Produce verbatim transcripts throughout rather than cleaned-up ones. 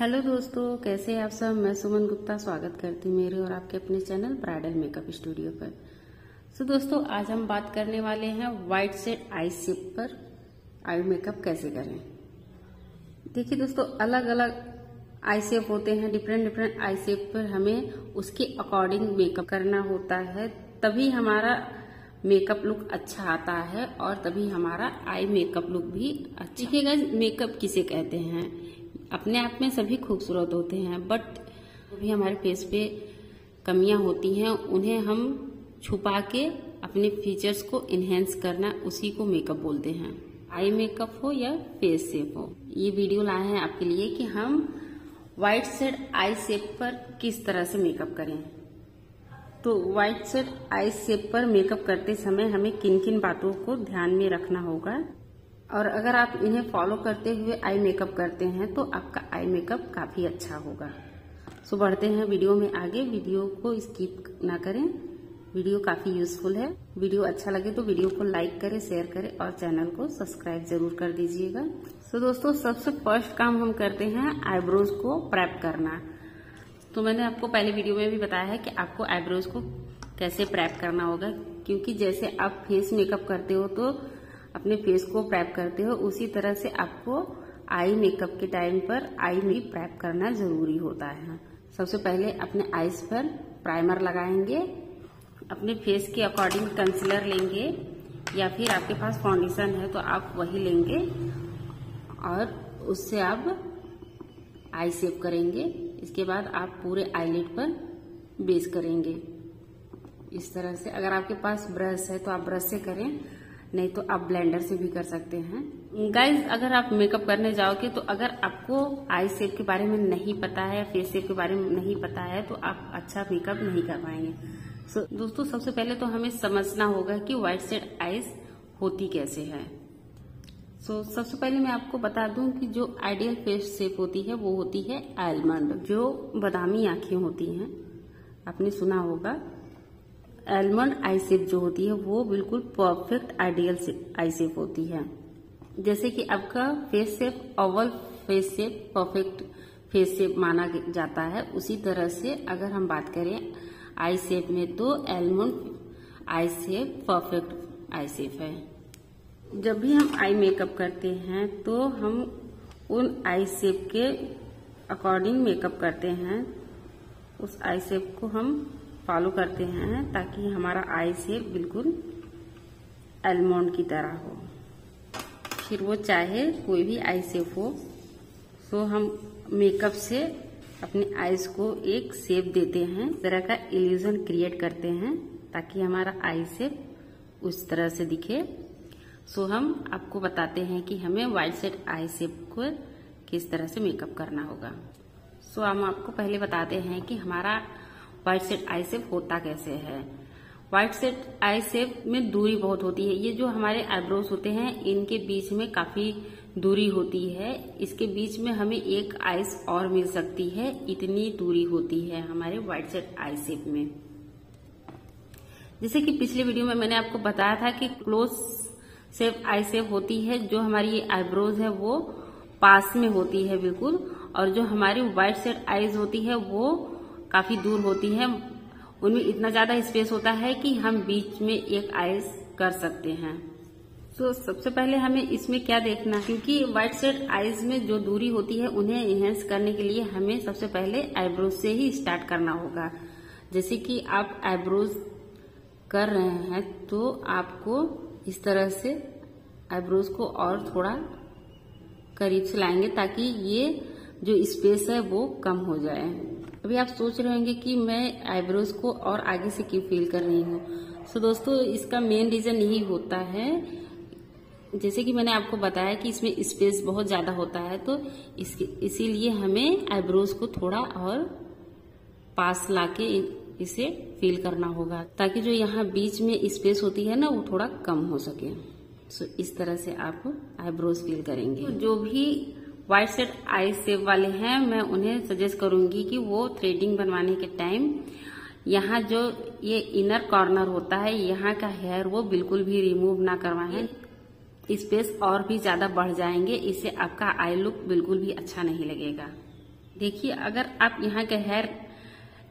Hello दोस्तों, कैसे हैं आप सब। मैं सुमन गुप्ता स्वागत करती हूँ मेरे और आपके अपने चैनल ब्राइडल मेकअप स्टूडियो पर। सो दोस्तों, आज हम बात करने वाले हैं वाइड सेट आई शेप पर आई मेकअप कैसे करें। देखिए दोस्तों, अलग अलग आई शेप होते हैं, डिफरेंट डिफरेंट आई शेप पर हमें उसके अकॉर्डिंग मेकअप करना होता है, तभी हमारा मेकअप लुक अच्छा आता है और तभी हमारा आई मेकअप लुक भी अच्छा दिखेगा। मेकअप किसे कहते हैं, अपने आप में सभी खूबसूरत होते हैं, बट जो भी हमारे फेस पे कमियां होती हैं उन्हें हम छुपा के अपने फीचर्स को इन्हेंस करना, उसी को मेकअप बोलते हैं, आई मेकअप हो या फेस शेप हो। ये वीडियो लाए हैं आपके लिए कि हम वाइड शेड आई शेप पर किस तरह से मेकअप करें। तो वाइड शेड आई शेप पर मेकअप करते समय हमें किन किन बातों को ध्यान में रखना होगा, और अगर आप इन्हें फॉलो करते हुए आई मेकअप करते हैं तो आपका आई मेकअप काफी अच्छा होगा। सो बढ़ते हैं वीडियो में आगे। वीडियो को स्किप ना करें, वीडियो काफी यूजफुल है। वीडियो अच्छा लगे तो वीडियो को लाइक करें, शेयर करें और चैनल को सब्सक्राइब जरूर कर दीजिएगा। सो दोस्तों, सबसे फर्स्ट काम हम करते हैं आईब्रोज को प्रैप करना। तो मैंने आपको पहले वीडियो में भी बताया है कि आपको आईब्रोज को कैसे प्रैप करना होगा, क्योंकि जैसे आप फेस मेकअप करते हो तो अपने फेस को प्रैप करते हो, उसी तरह से आपको आई मेकअप के टाइम पर आई में प्रैप करना जरूरी होता है। सबसे पहले अपने आईज पर प्राइमर लगाएंगे, अपने फेस के अकॉर्डिंग कंसीलर लेंगे या फिर आपके पास फाउंडेशन है तो आप वही लेंगे और उससे आप आई शेप करेंगे। इसके बाद आप पूरे आईलिड पर बेस करेंगे इस तरह से। अगर आपके पास ब्रश है तो आप ब्रश से करें, नहीं तो आप ब्लेंडर से भी कर सकते हैं। गाइज, अगर आप मेकअप करने जाओगे तो अगर आपको आई शेप के बारे में नहीं पता है, फेस शेप के बारे में नहीं पता है तो आप अच्छा मेकअप नहीं कर पाएंगे। सो so, दोस्तों, सबसे पहले तो हमें समझना होगा कि वाइड शेड आईज होती कैसे है। सो so, सबसे पहले मैं आपको बता दूं कि जो आइडियल फेस शेप होती है वो होती है आलमंड, जो बादामी आंखें होती हैं, आपने सुना होगा। आलमंड आई शेप जो होती है वो बिल्कुल परफेक्ट आइडियल आई शेप होती है। जैसे कि आपका face shape oval face shape perfect face shape माना जाता है, उसी तरह से अगर हम बात करें आई शेप में तो almond eye shape perfect eye shape है। जब भी हम आई मेकअप करते हैं तो हम उन आई शेप के अकॉर्डिंग मेकअप करते हैं, उस आई शेप को हम फॉलो करते हैं ताकि हमारा आई शेप बिल्कुल आलमंड की तरह हो, फिर वो चाहे कोई भी आई शेप हो। सो हम मेकअप से अपने आईज को एक शेप देते हैं, तरह का इल्यूजन क्रिएट करते हैं ताकि हमारा आई शेप उस तरह से दिखे। सो हम आपको बताते हैं कि हमें वाइड शेड आई शेप को किस तरह से मेकअप करना होगा। सो हम आपको पहले बताते हैं कि हमारा वाइड शेड आई शेप होता कैसे है। वाइड शेड आई शेप में दूरी बहुत होती है। ये जो हमारे आईब्रोज होते हैं इनके बीच में काफी दूरी होती है, इसके बीच में हमें एक आईज और मिल सकती है, इतनी दूरी होती है हमारे वाइड शेड आई शेप में। जैसे कि पिछले वीडियो में मैंने आपको बताया था कि क्लोज शेप आई शेप होती है, जो हमारी ये आईब्रोज है वो पास में होती है बिल्कुल, और जो हमारी वाइड शेड आईज होती है वो काफी दूर होती है। उनमें इतना ज्यादा स्पेस होता है कि हम बीच में एक आईज कर सकते हैं। तो so, सबसे पहले हमें इसमें क्या देखना, क्योंकि वाइड शेड आईज में जो दूरी होती है उन्हें एनहेंस करने के लिए हमें सबसे पहले आईब्रोज से ही स्टार्ट करना होगा। जैसे कि आप आईब्रोज कर रहे हैं तो आपको इस तरह से आईब्रोज को और थोड़ा करीब से लाएंगे ताकि ये जो स्पेस है वो कम हो जाए। अभी आप सोच रहे होंगे कि मैं आईब्रोज को और आगे से क्यों फील कर रही हूँ। सो दोस्तों, इसका मेन रीजन यही होता है, जैसे कि मैंने आपको बताया कि इसमें स्पेस बहुत ज्यादा होता है, तो इसके इसीलिए हमें आईब्रोज को थोड़ा और पास लाके इसे फील करना होगा ताकि जो यहाँ बीच में स्पेस होती है ना वो थोड़ा कम हो सके। सो इस तरह से आप आईब्रोज फील करेंगे। तो जो भी वाइड शेड आई शेप वाले हैं मैं उन्हें सजेस्ट करूंगी कि वो थ्रेडिंग बनवाने के टाइम यहाँ जो ये इनर कॉर्नर होता है यहाँ का हेयर वो बिल्कुल भी रिमूव ना करवाएं, स्पेस और भी ज्यादा बढ़ जाएंगे, इससे आपका आई लुक बिल्कुल भी अच्छा नहीं लगेगा। देखिए, अगर आप यहाँ के हेयर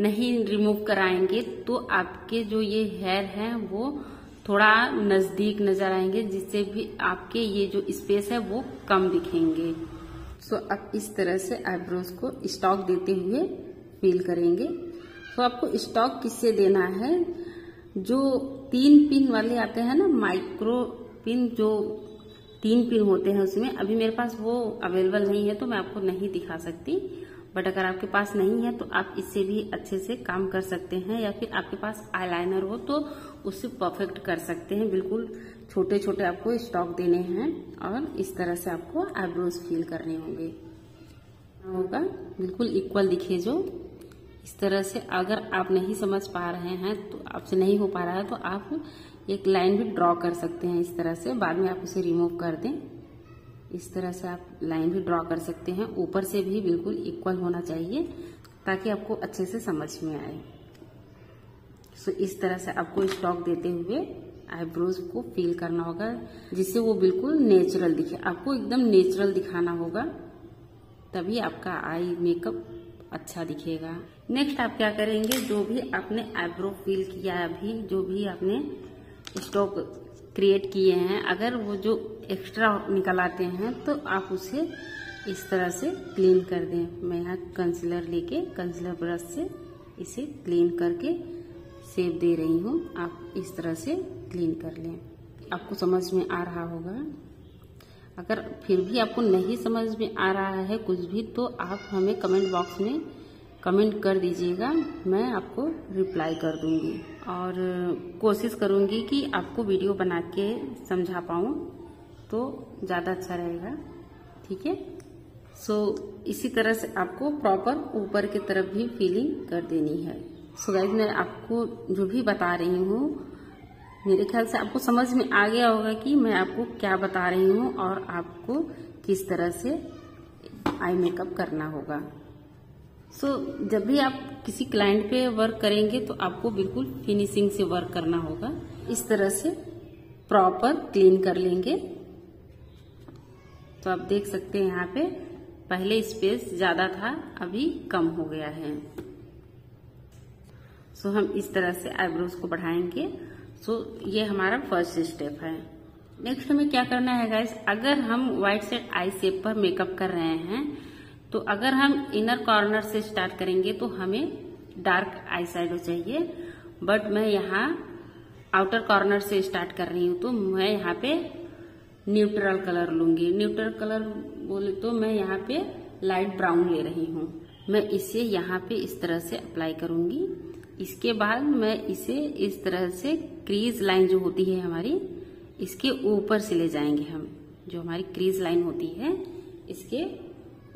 नहीं रिमूव कराएंगे तो आपके जो ये हेयर हैं वो थोड़ा नजदीक नजर आएंगे, जिससे भी आपके ये जो स्पेस है वो कम दिखेंगे। सो आप इस तरह से आईब्रोज को स्टॉक देते हुए फील करेंगे। सो आपको स्टॉक किससे देना है, जो तीन पिन वाले आते हैं ना, माइक्रो पिन, जो तीन पिन होते हैं उसमें, अभी मेरे पास वो अवेलेबल नहीं है तो मैं आपको नहीं दिखा सकती, बट अगर आपके पास नहीं है तो आप इससे भी अच्छे से काम कर सकते हैं, या फिर आपके पास आईलाइनर हो तो उससे परफेक्ट कर सकते हैं। बिल्कुल छोटे छोटे आपको स्टॉक देने हैं और इस तरह से आपको आईब्रोज फील करने होंगे, होगा बिल्कुल इक्वल दिखे। जो इस तरह से अगर आप नहीं समझ पा रहे हैं तो आपसे नहीं हो पा रहा है तो आप एक लाइन भी ड्रॉ कर सकते हैं इस तरह से, बाद में आप उसे रिमूव कर दें। इस तरह से आप लाइन भी ड्रॉ कर सकते हैं, ऊपर से भी बिल्कुल इक्वल होना चाहिए ताकि आपको अच्छे से समझ में आए। सो इस तरह से आपको स्टॉक देते हुए आईब्रोज को फील करना होगा, जिससे वो बिल्कुल नेचुरल दिखे। आपको एकदम नेचुरल दिखाना होगा, तभी आपका आई मेकअप अच्छा दिखेगा। नेक्स्ट आप क्या करेंगे, जो भी आपने आईब्रो फील किया है अभी, जो भी आपने स्टॉक क्रिएट किए हैं, अगर वो जो एक्स्ट्रा निकल आते हैं तो आप उसे इस तरह से क्लीन कर दें। मैं यहाँ कंसीलर लेके कंसीलर ब्रश से इसे क्लीन करके शेप दे रही हूँ, आप इस तरह से क्लीन कर लें। आपको समझ में आ रहा होगा, अगर फिर भी आपको नहीं समझ में आ रहा है कुछ भी तो आप हमें कमेंट बॉक्स में कमेंट कर दीजिएगा, मैं आपको रिप्लाई कर दूंगी और कोशिश करूंगी कि आपको वीडियो बना के समझा पाऊँ तो ज़्यादा अच्छा रहेगा, ठीक है। सो इसी तरह से आपको प्रॉपर ऊपर की तरफ भी फीलिंग कर देनी है। सो गाइस, मैं आपको जो भी बता रही हूँ मेरे ख्याल से आपको समझ में आ गया होगा कि मैं आपको क्या बता रही हूँ और आपको किस तरह से आई मेकअप करना होगा। सो so, जब भी आप किसी क्लाइंट पे वर्क करेंगे तो आपको बिल्कुल फिनिशिंग से वर्क करना होगा। इस तरह से प्रॉपर क्लीन कर लेंगे तो आप देख सकते हैं यहाँ पे पहले स्पेस ज्यादा था, अभी कम हो गया है। सो so, हम इस तरह से आईब्रोज को बढ़ाएंगे। सो so, ये हमारा फर्स्ट स्टेप है। नेक्स्ट हमें क्या करना है गाइस, अगर हम वाइड सेट आई शेप पर मेकअप कर रहे हैं तो अगर हम इनर कॉर्नर से स्टार्ट करेंगे तो हमें डार्क आई शैडो चाहिए, बट मैं यहाँ आउटर कॉर्नर से स्टार्ट कर रही हूँ तो मैं यहाँ पे न्यूट्रल कलर लूंगी। न्यूट्रल कलर बोले तो मैं यहाँ पे लाइट ब्राउन ले रही हूँ, मैं इसे यहाँ पे इस तरह से अप्लाई करूंगी। इसके बाद मैं इसे इस तरह से क्रीज लाइन जो होती है हमारी, इसके ऊपर से ले जाएंगे हम, जो हमारी क्रीज लाइन होती है इसके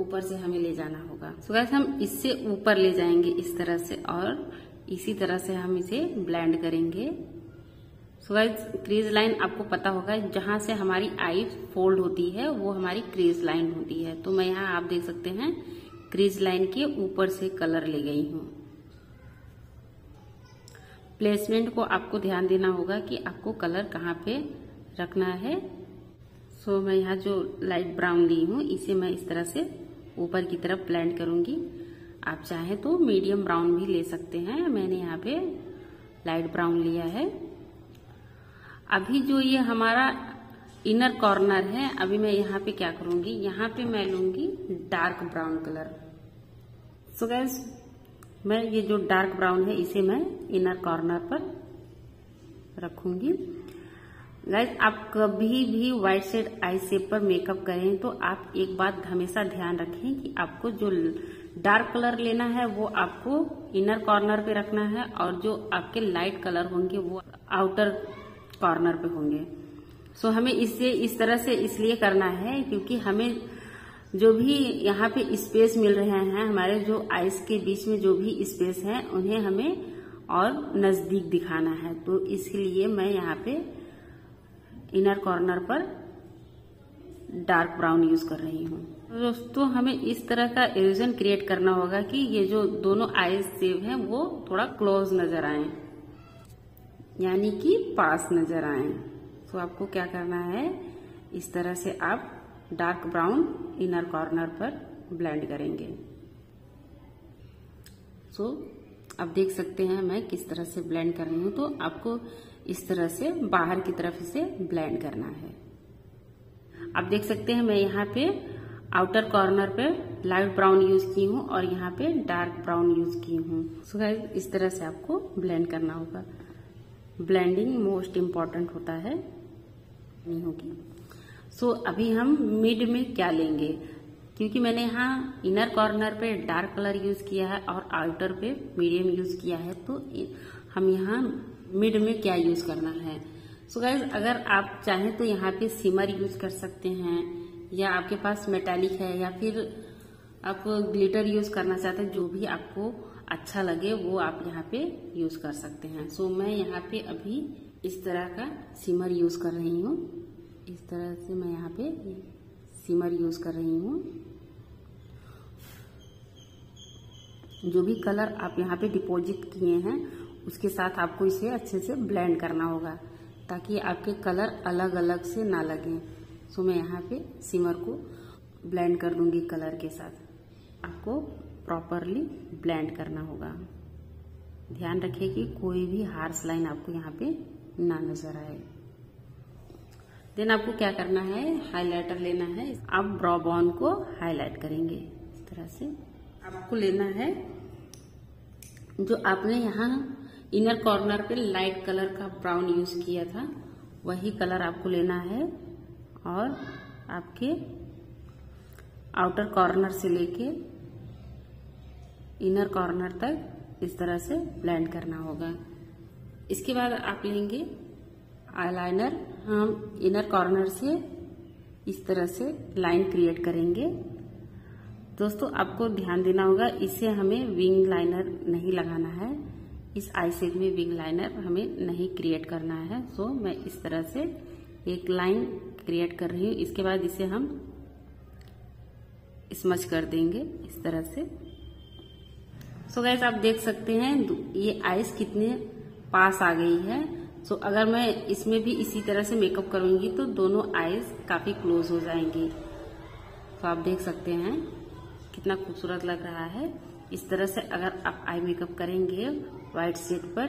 ऊपर से हमें ले जाना होगा। सो गाइस, हम इससे ऊपर ले जाएंगे इस तरह से और इसी तरह से हम इसे ब्लेंड करेंगे। सो गाइस, क्रीज लाइन आपको पता होगा, जहां से हमारी आई फोल्ड होती है वो हमारी क्रीज लाइन होती है, तो मैं यहाँ आप देख सकते हैं क्रीज लाइन के ऊपर से कलर ले गई हूँ। प्लेसमेंट को आपको ध्यान देना होगा कि आपको कलर कहाँ पे रखना है। सो so, मैं यहाँ जो लाइट ब्राउन ली हूँ इसे मैं इस तरह से ऊपर की तरफ ब्लेंड करूंगी। आप चाहे तो मीडियम ब्राउन भी ले सकते हैं, मैंने यहाँ पे लाइट ब्राउन लिया है। अभी जो ये हमारा इनर कॉर्नर है, अभी मैं यहाँ पे क्या करूंगी, यहाँ पे मैं लूंगी dark brown colour. So so guys, मैं ये जो डार्क ब्राउन है इसे मैं इनर कॉर्नर पर रखूंगी। गाइज, आप कभी भी वाइट शेड आई शेप पर मेकअप करें तो आप एक बात हमेशा ध्यान रखें कि आपको जो डार्क कलर लेना है वो आपको इनर कॉर्नर पे रखना है और जो आपके लाइट कलर होंगे वो आउटर कॉर्नर पे होंगे। सो हमें इससे इस तरह से इसलिए करना है क्योंकि हमें जो भी यहाँ पे स्पेस मिल रहे हैं, हमारे जो आईज के बीच में जो भी स्पेस है उन्हें हमें और नजदीक दिखाना है, तो इसलिए मैं यहाँ पे इनर कॉर्नर पर डार्क ब्राउन यूज कर रही हूँ। दोस्तों, हमें इस तरह का इल्यूजन क्रिएट करना होगा कि ये जो दोनों आईज शेप हैं वो थोड़ा क्लोज नजर आए, यानी कि पास नजर आए। तो आपको क्या करना है, इस तरह से आप डार्क ब्राउन इनर कॉर्नर पर ब्लेंड करेंगे। सो आप देख सकते हैं मैं किस तरह से ब्लेंड कर रही हूँ। तो आपको इस तरह से बाहर की तरफ इसे ब्लेंड करना है। आप देख सकते हैं मैं यहाँ पे आउटर कॉर्नर पे लाइट ब्राउन यूज की हूँ और यहाँ पे डार्क ब्राउन यूज की हूँ। सो गाइस इस तरह से आपको ब्लेंड करना होगा। ब्लेंडिंग मोस्ट इम्पॉर्टेंट होता है नहीं होगी। सो अभी हम मिड में क्या लेंगे, क्योंकि मैंने यहाँ इनर कॉर्नर पे डार्क कलर यूज किया है और आउटर पे मीडियम यूज किया है, तो हम यहाँ मिड में क्या यूज करना है। सो गाइज अगर आप चाहें तो यहाँ पे सिमर यूज कर सकते हैं, या आपके पास मेटालिक है या फिर आप ग्लिटर यूज करना चाहते हैं, जो भी आपको अच्छा लगे वो आप यहाँ पे यूज कर सकते हैं। सो मैं यहाँ पे अभी इस तरह का सिमर यूज कर रही हूँ। इस तरह से मैं यहाँ पे सिमर यूज कर रही हूँ। जो भी कलर आप यहाँ पे डिपॉजिट किए हैं उसके साथ आपको इसे अच्छे से ब्लेंड करना होगा ताकि आपके कलर अलग अलग से ना लगें। सो मैं यहाँ पे सिमर को ब्लेंड कर दूंगी कलर के साथ। आपको प्रॉपरली ब्लेंड करना होगा। ध्यान रखें कि कोई भी हार्श लाइन आपको यहाँ पे ना नजर आए। देन आपको क्या करना है, हाइलाइटर लेना है। आप ब्रो बोन को हाईलाइट करेंगे इस तरह से। आपको लेना है जो आपने यहाँ इनर कॉर्नर पे लाइट कलर का ब्राउन यूज किया था वही कलर आपको लेना है और आपके आउटर कॉर्नर से लेके इनर कॉर्नर तक इस तरह से ब्लेंड करना होगा। इसके बाद आप लेंगे आईलाइनर। हम इनर कॉर्नर से इस तरह से लाइन क्रिएट करेंगे। दोस्तों आपको ध्यान देना होगा, इसे हमें विंग लाइनर नहीं लगाना है। इस आई शेप में विंग लाइनर हमें नहीं क्रिएट करना है। सो मैं इस तरह से एक लाइन क्रिएट कर रही हूँ। इसके बाद इसे हम स्मच कर देंगे इस तरह से। सो गाइस आप देख सकते हैं ये आईज कितने पास आ गई है। सो so, अगर मैं इसमें भी इसी तरह से मेकअप करूंगी तो दोनों आईज काफी क्लोज हो जाएंगी। तो so, आप देख सकते हैं कितना खूबसूरत लग रहा है। इस तरह से अगर आप आई मेकअप करेंगे वाइट शेड पर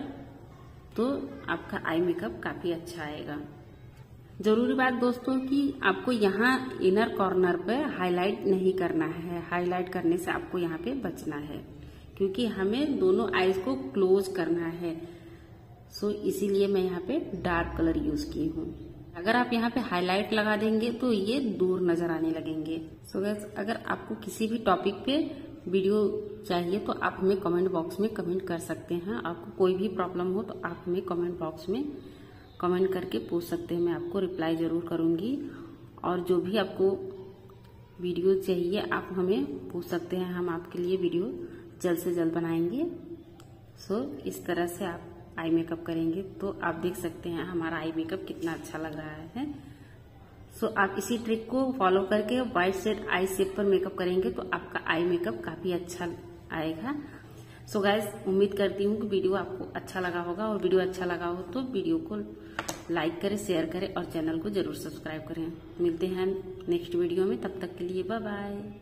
तो आपका आई मेकअप काफी अच्छा आएगा। जरूरी बात दोस्तों कि आपको यहाँ इनर कॉर्नर पर हाईलाइट नहीं करना है। हाईलाइट करने से आपको यहाँ पे बचना है क्योंकि हमें दोनों आईज को क्लोज करना है। सो so, इसीलिए मैं यहाँ पे डार्क कलर यूज की हूँ। अगर आप यहाँ पे हाईलाइट लगा देंगे तो ये दूर नजर आने लगेंगे। सो so, गैस अगर आपको किसी भी टॉपिक पे वीडियो चाहिए तो आप हमें कमेंट बॉक्स में कमेंट कर सकते हैं। आपको कोई भी प्रॉब्लम हो तो आप हमें कमेंट बॉक्स में कमेंट करके पूछ सकते हैं। मैं आपको रिप्लाई जरूर करूँगी। और जो भी आपको वीडियो चाहिए आप हमें पूछ सकते हैं। हम आपके लिए वीडियो जल्द से जल्द बनाएंगे। सो so, इस तरह से आप आई मेकअप करेंगे तो आप देख सकते हैं हमारा आई मेकअप कितना अच्छा लग रहा है। सो so, आप इसी ट्रिक को फॉलो करके वाइट शेड आई शेप पर मेकअप करेंगे तो आपका आई मेकअप काफी अच्छा आएगा। सो so, गाइज उम्मीद करती हूँ कि वीडियो आपको अच्छा लगा होगा, और वीडियो अच्छा लगा हो तो वीडियो को लाइक करें, शेयर करें और चैनल को जरूर सब्सक्राइब करें। मिलते हैं नेक्स्ट वीडियो में, तब तक के लिए बाय बाय।